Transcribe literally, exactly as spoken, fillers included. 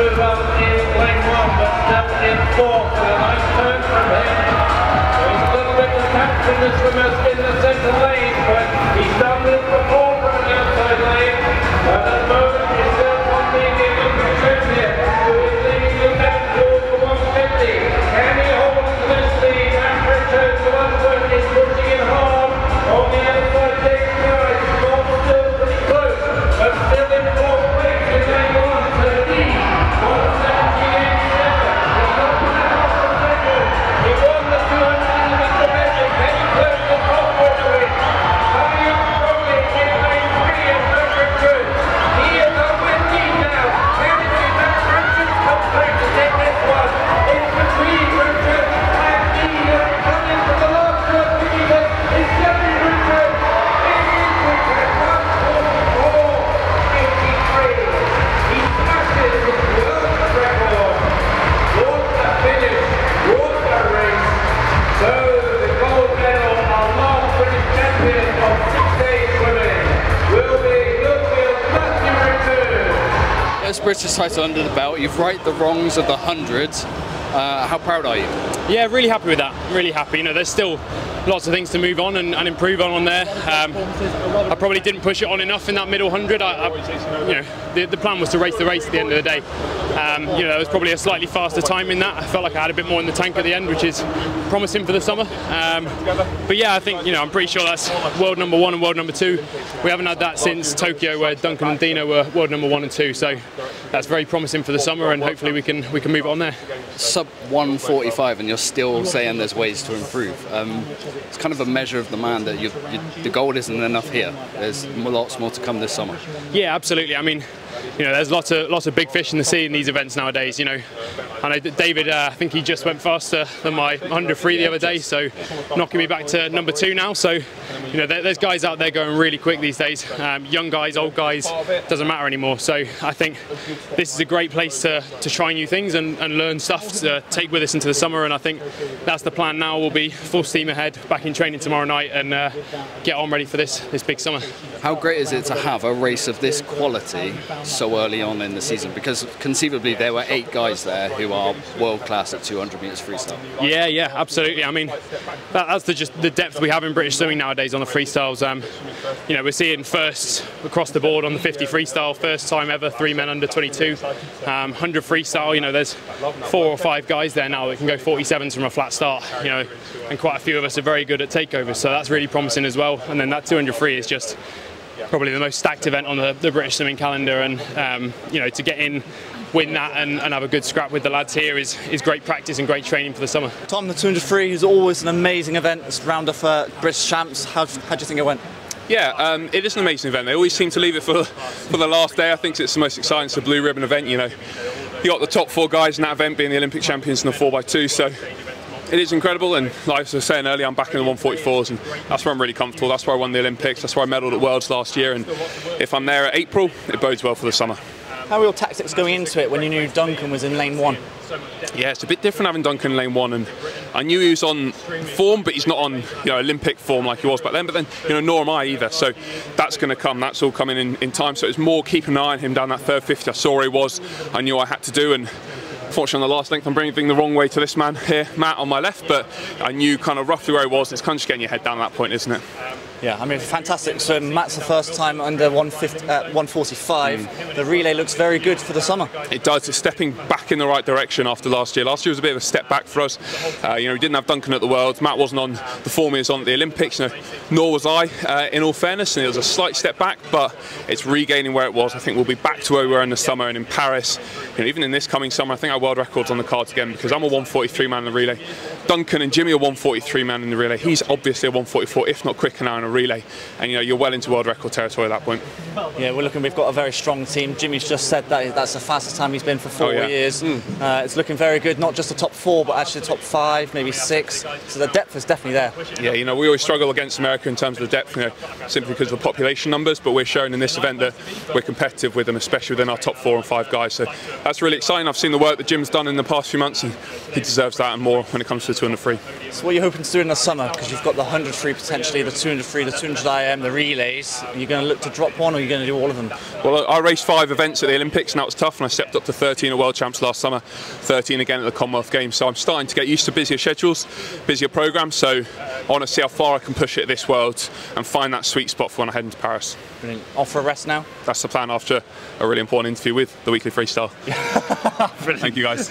move up in lane one, but up in fourth with a nice turn from him. There was a little bit of tap from the swimmers in the centre lane, but he stumbled for four from the outside lane. And at the moment, it's still Tom Dean in the championship, who is leading the down towards the one fifty. Can he hold on to this lead? Matt Richards, the one foot, is pushing it hard on the outside leg. But still in fourth place in lane one, so he won one seventy-eight point seven. He's not going to half a second. He won the two hundred meter division. Can he close the top corner in? Coming up strongly in lane three is Matt Richards. He is up with Dean now. Can it be Matt Richards comes back to take this one? It's between Richards and Dean, and coming for the last twelve meters is Jimmy. British title under the belt, you've righted the wrongs of the hundreds. Uh, how proud are you? Yeah, really happy with that. Really happy. You know, there's still lots of things to move on and, and improve on on there. Um, I probably didn't push it on enough in that middle hundred. I, I, you know, the, the plan was to race the race at the end of the day. Um, you know, there was probably a slightly faster time in that. I felt like I had a bit more in the tank at the end, which is promising for the summer. Um, but yeah, I think, you know, I'm pretty sure that's world number one and world number two. We haven't had that since Tokyo, where Duncan and Dino were world number one and two. So that's very promising for the summer, and hopefully we can we can move on there. Sub one forty-five, and you're still saying there's ways to improve. Um, it's kind of a measure of the man that you, you, the gold isn't enough here. There's lots more to come this summer. Yeah, absolutely. I mean, you know, there's lots of lots of big fish in the sea in these events nowadays. You know, I know David. Uh, I think he just went faster than my under free the other day, so knocking me back to number two now. So, you know, there, there's guys out there going really quick these days. Um, young guys, old guys, doesn't matter anymore. So I think this is a great place to to try new things and, and learn stuff to take with us into the summer. And I think that's the plan now. We'll be full steam ahead, back in training tomorrow night, and uh, get on ready for this this big summer. How great is it to have a race of this quality so early on in the season, because conceivably there were eight guys there who are world class at two hundred meters freestyle. Yeah, yeah, absolutely. I mean, that, that's the just the depth we have in British swimming nowadays on the freestyles. Um, you know, we're seeing first across the board on the fifty freestyle, first time ever three men under twenty-two, um, one hundred freestyle. You know, there's four or five guys there now that can go forty-sevens from a flat start. You know, and quite a few of us are very good at takeovers, so that's really promising as well. And then that two hundred free is just probably the most stacked event on the, the British swimming calendar, and um, you know, to get in, win that, and, and have a good scrap with the lads here is, is great practice and great training for the summer. Tom, the two hundred free is always an amazing event. It's round up for British champs. How, how do you think it went? Yeah, um, it is an amazing event. They always seem to leave it for for the last day. I think it's the most exciting. It's a blue ribbon event. You know, you got the top four guys in that event being the Olympic champions in the four by two. So it is incredible, and like I was saying earlier, I'm back in the one forty-fours, and that's where I'm really comfortable. That's where I won the Olympics, that's where I medalled at Worlds last year, and if I'm there at April, it bodes well for the summer. How were your tactics going into it when you knew Duncan was in lane one? Yeah, it's a bit different having Duncan in lane one, and I knew he was on form, but he's not on, you know, Olympic form like he was back then. But then, you know, nor am I either. So that's going to come. That's all coming in in time. So it's more keeping an eye on him down that third fifty. I saw where he was. I knew I had to do, and fortunately on the last length I'm bringing the wrong way to this man here, Matt, on my left, but I knew kind of roughly where he was. It's kind of just getting your head down at that point, isn't it? Yeah, I mean, fantastic. So Matt's the first time under one forty-five. Mm. The relay looks very good for the summer. It does. It's stepping back in the right direction after last year. Last year was a bit of a step back for us. Uh, you know, we didn't have Duncan at the Worlds. Matt wasn't on the form he was on at the Olympics. You know, nor was I, uh, in all fairness. And it was a slight step back, but it's regaining where it was. I think we'll be back to where we were in the summer and in Paris. You know, even in this coming summer, I think our world record's on the cards again, because I'm a one forty-three man in the relay. Duncan and Jimmy are one forty-three man in the relay. He's obviously a one forty-four, if not quicker now in a relay, and you know, you're well into world record territory at that point. Yeah, we're looking, we've got a very strong team. Jimmy's just said that that's the fastest time he's been for four oh, yeah. years. Mm. Uh, it's looking very good, not just the top four, but actually the top five, maybe six. So the depth is definitely there. Yeah, you know, we always struggle against America in terms of the depth, you know, simply because of the population numbers, but we're showing in this event that we're competitive with them, especially within our top four and five guys. So that's really exciting. I've seen the work that Jim's done in the past few months, and he deserves that and more when it comes to the two hundred free. So what are you hoping to do in the summer? Because you've got the one hundred free potentially, the two hundred free three, the two hundred I M, the relays, you're going to look to drop one, or you're going to do all of them? Well, I raced five events at the Olympics, and that was tough, and I stepped up to thirteen at World Champs last summer, thirteen again at the Commonwealth Games, so I'm starting to get used to busier schedules, busier programmes, so I want to see how far I can push it at this World and find that sweet spot for when I head into Paris. Brilliant. Off for a rest now? That's the plan after a really important interview with the Weekly Freestyle. Thank you, guys.